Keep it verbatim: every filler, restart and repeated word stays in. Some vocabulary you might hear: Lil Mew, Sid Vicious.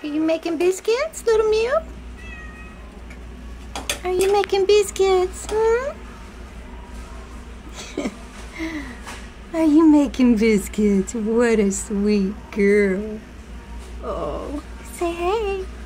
Are you making biscuits, Little Mew? Are you making biscuits, hmm? Are you making biscuits? What a sweet girl. Oh, say hey.